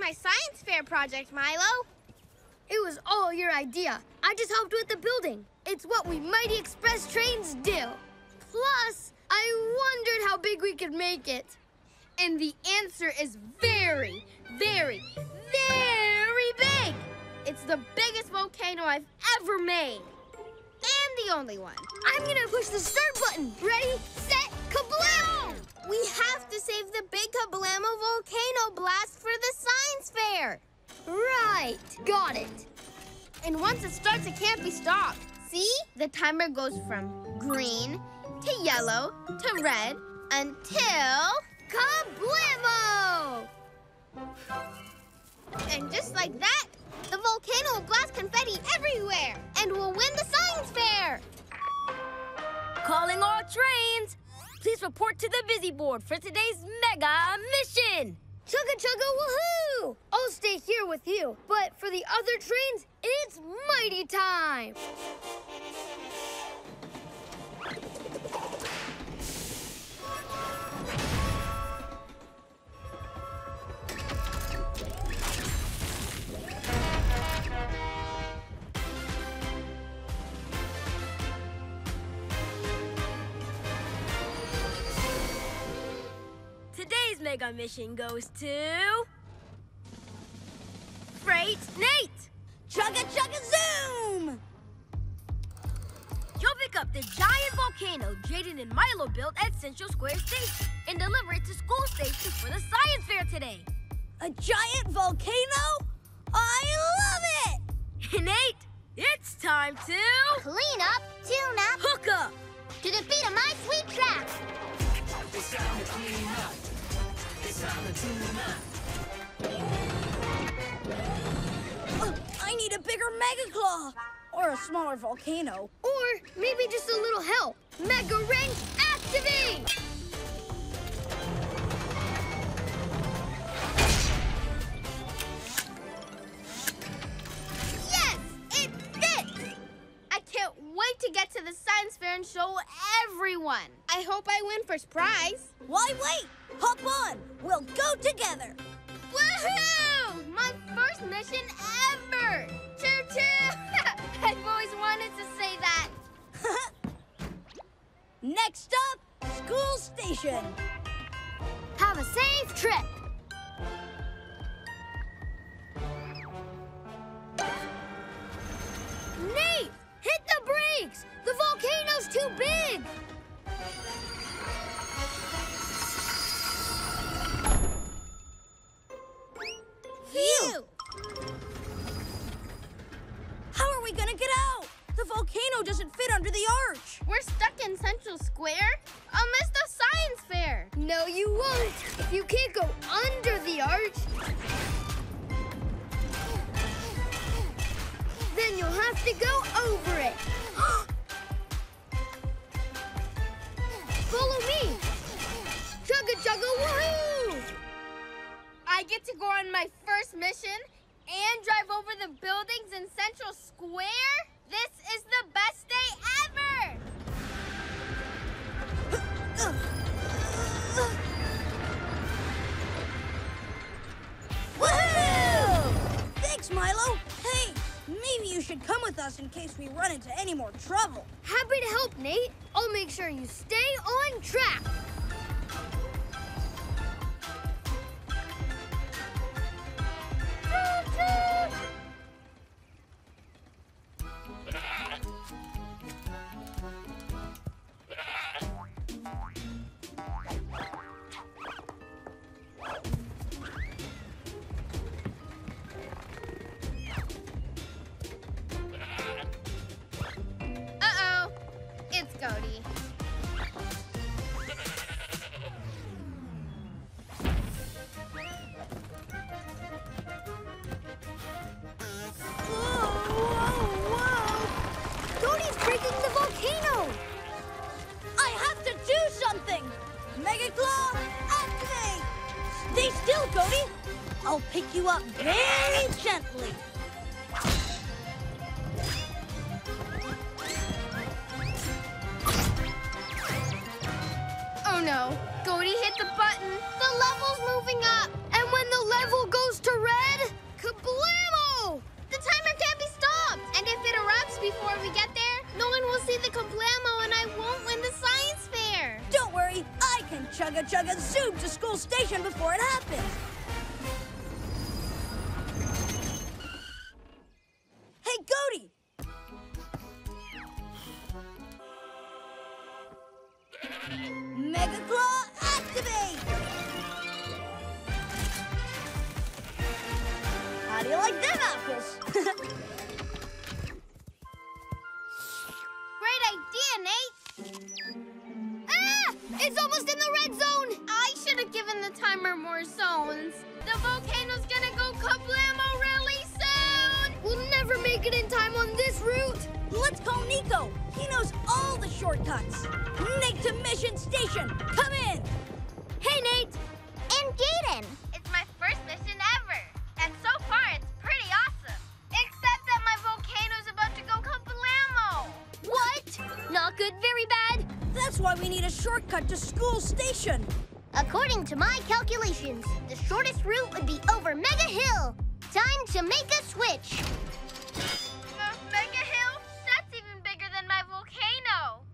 my science fair project, Milo. It was all your idea. I just helped with the building. It's what we Mighty Express trains do. Plus, I wondered how big we could make it. And the answer is very, very, very big. It's the biggest volcano I've ever made. And the only one. I'm gonna push the start button. Ready, set, kablam! We have to save the big kablamo volcano blast for the science fair. Right, got it. And once it starts, it can't be stopped. See? The timer goes from green to yellow to red until kablamo! And just like that, the volcano will blast confetti everywhere, and we'll win the science fair! Calling all trains! Please report to the busy board for today's mega mission! Chugga chugga woohoo! I'll stay here with you, but for the other trains, it's mighty time! Today's mega mission goes to... Freight Nate! Chugga chugga zoom! You'll pick up the giant volcano Jaden and Milo built at Central Square Station and deliver it to School Station for the science fair today. A giant volcano? I love it! Nate, it's time to... Clean up, tune up... Hook up! To the beat of my sweet track! It's time to clean up. It's time to tune up. I need a bigger Mega Claw. Or a smaller volcano. Or maybe just a little help. Mega Wrench, activate! Yes, it fits! I can't wait to get to the science fair and show everyone. I hope I win first prize. Why wait? Hop on. We'll go together. Woohoo! My first mission ever! Choo-choo! I've always wanted to say that. Next up, School Station. Have a safe trip. Nate, hit the brakes! The volcano's too big! Phew! How are we gonna get out? The volcano doesn't fit under the arch. We're stuck in Central Square. I'll miss the science fair. No, you won't. If you can't go under the arch, then you'll have to go over it. Follow me! Chugga chugga woohoo! I get to go on my first mission and drive over the buildings in Central Square? This is the best day ever! Woohoo! Thanks, Milo. Hey, maybe you should come with us in case we run into any more trouble. Happy to help, Nate. I'll make sure you stay on track. Goaty hit the button. The level's moving up. And when the level goes to red, chugga-chugga zoom to School Station before it happens. Hey, Goaty! Mega Claw, activate! How do you like them apples? Great idea, Nate! Ah! It's almost in the red zone! I should have given the timer more zones. The volcano's gonna go kablammo really soon! We'll never make it in time on this route! Let's call Nico! He knows all the shortcuts! Nate to Mission Station! Come in! Hey, Nate! And Jaden! It's my first mission ever! And so far, it's pretty awesome! Except that my volcano's about to go kablammo! What? Not good, very bad? That's why we need a shortcut to School Station! According to my calculations, the shortest route would be over Mega Hill! Time to make a switch! Mega Hill? That's even bigger than my volcano!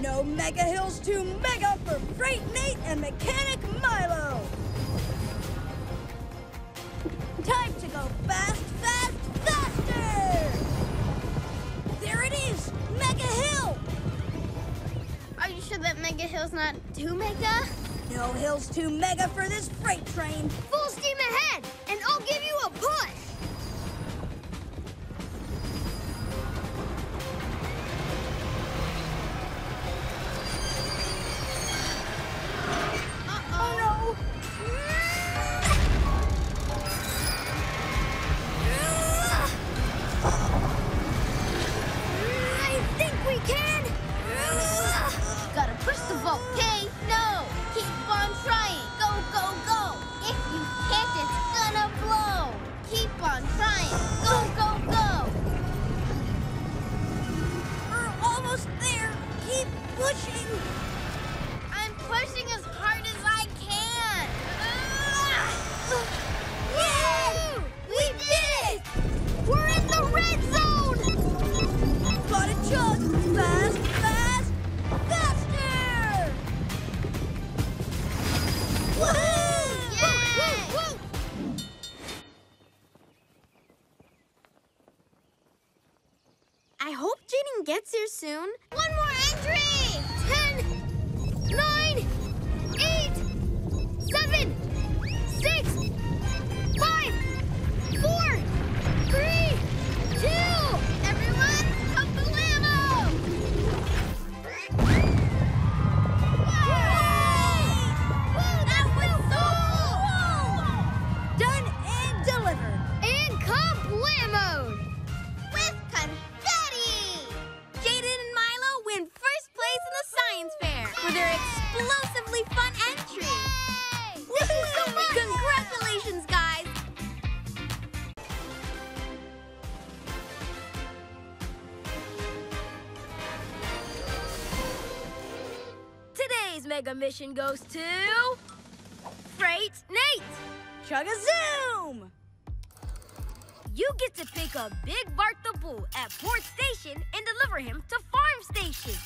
No Mega Hill's too mega for Freight Nate and Mechanic Milo! Time to go fast, fast, faster! There it is! Mega Hill! Are you sure that Mega Hill's not too mega? No hill's too mega for this freight train! Full steam ahead, and I'll give you a push! Soon. One more entry! 10, 9, 8, 7, 6, 5, 4, 3, 2. Everyone, kablammo! That was so cool! Done and delivered. And kablammo! With fair for their explosively fun entry. Yay! This is so much. Congratulations, guys. Today's mega mission goes to Freight Nate. Chug-a-zoom! You get to pick up Big Bart the Bull at Port Station and deliver him to Farm Station.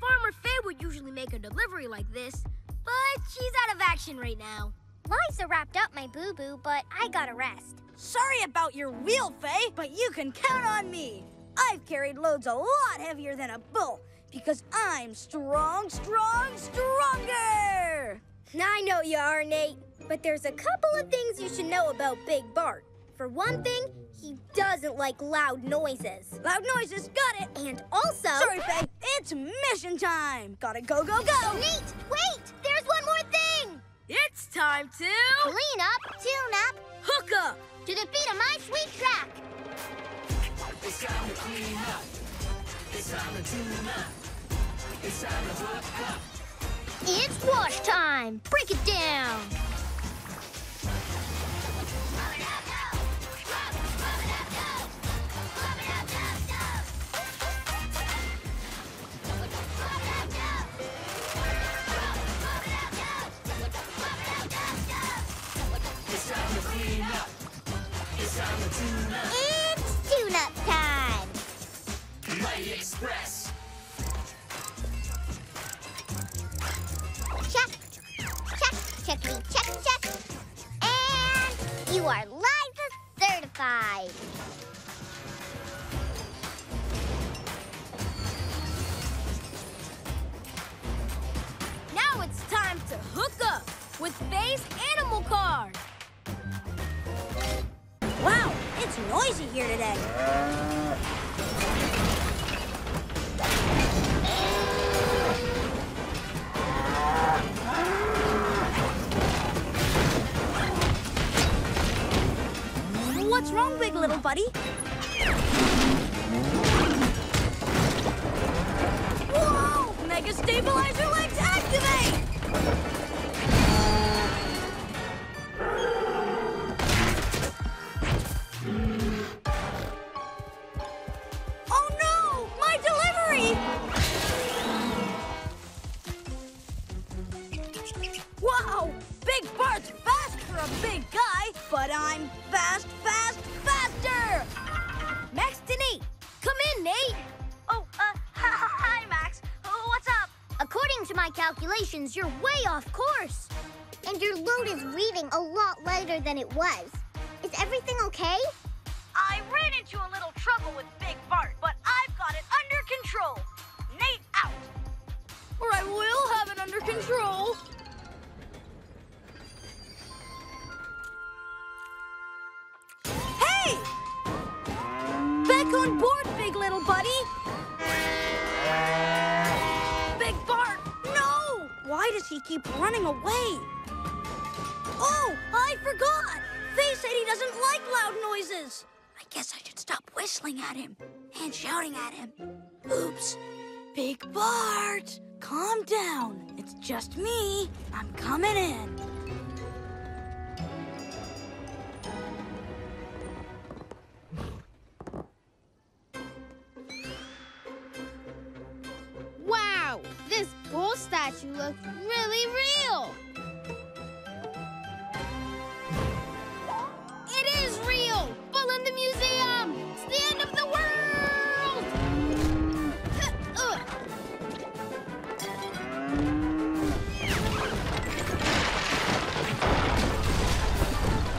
Farmer Faye would usually make a delivery like this, but she's out of action right now. Liza wrapped up my boo-boo, but I gotta rest. Sorry about your wheel, Faye, but you can count on me. I've carried loads a lot heavier than a bull, because I'm strong, strong, stronger! I know you are, Nate, but there's a couple of things you should know about Big Bart. For one thing, he doesn't like loud noises. Loud noises, got it! And also... Sorry, Faye, it's mission time! Gotta go, go, go! Nate, wait! There's one more thing! It's time to... Clean up, tune up... Hook up! To the beat of my sweet track! It's time to clean up. It's time to tune up. It's time to hook up. It's wash time! Break it down! It's tune-up time! Mighty Express! Check! Checkity, check, check. And you are Liza certified. Now it's time to hook up with Faye's animal car. Wow, it's noisy here today. What's wrong, big little buddy? Whoa! Mega stabilizer legs activate! But I'm fast, fast, faster! Max to Nate. Come in, Nate. Oh, hi, Max. What's up? According to my calculations, you're way off course. And your load is reading a lot lighter than it was. Is everything okay? I ran into a little trouble with Big Bart, but I've got it under control. Nate out. Or I will have it under control. Back on board, big little buddy! Big Bart, no! Why does he keep running away? Oh, I forgot! Faye said he doesn't like loud noises. I guess I should stop whistling at him and shouting at him. Oops. Big Bart, calm down. It's just me. I'm coming in. This bull statue looks really real. It is real! Bull in the museum! It's the end of the world!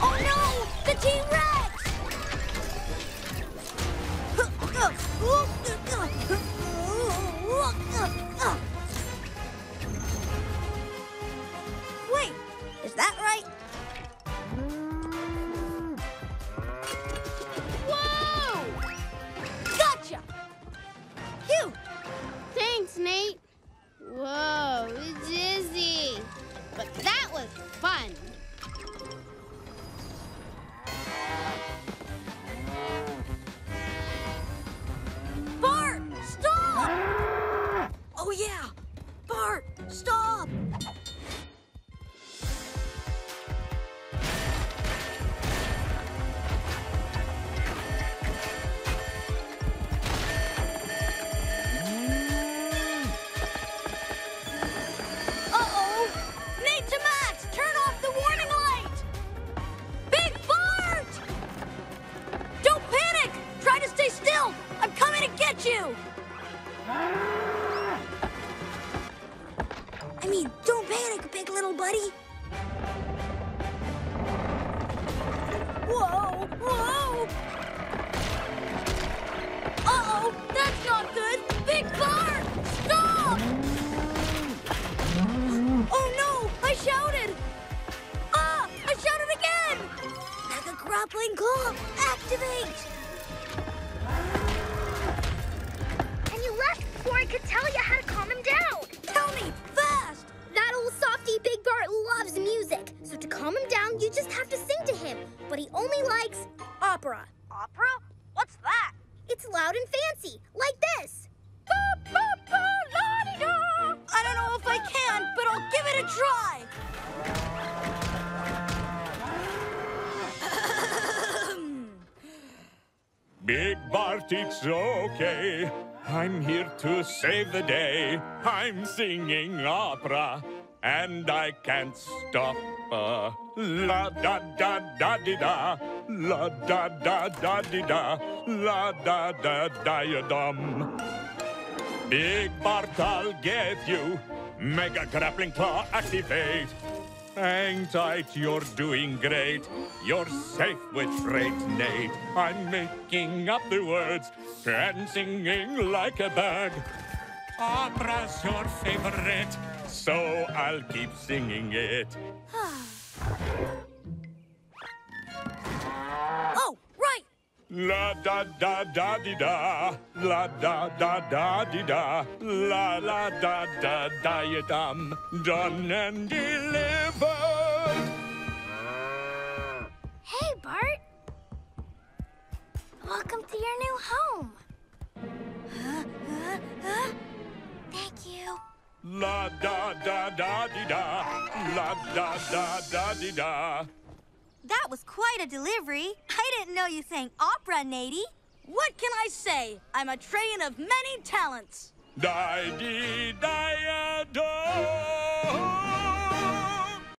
Oh no! The T-Rex! Is that right? Whoa! Gotcha! Phew! Thanks, Nate. Whoa, it's dizzy. But that was fun. Bart, stop! Oh, yeah. Bart, stop! It's okay, I'm here to save the day. I'm singing opera, and I can't stop. La da da da di da, la da da da di da, la da da diadum. Big Bart, I'll get you. Mega grappling claw activate. Hang tight, you're doing great. You're safe with Freight Nate. I'm making up the words and singing like a bird. Opera's your favorite, so I'll keep singing it. Oh, right! La da da da di da, la da da da di da, la la da da da ya dum, done and delivered. Hey, Bart. Welcome to your new home. Thank you. La da da da di da, la da da da di da. That was quite a delivery. I didn't know you sang opera, Nate. What can I say? I'm a train of many talents. Da di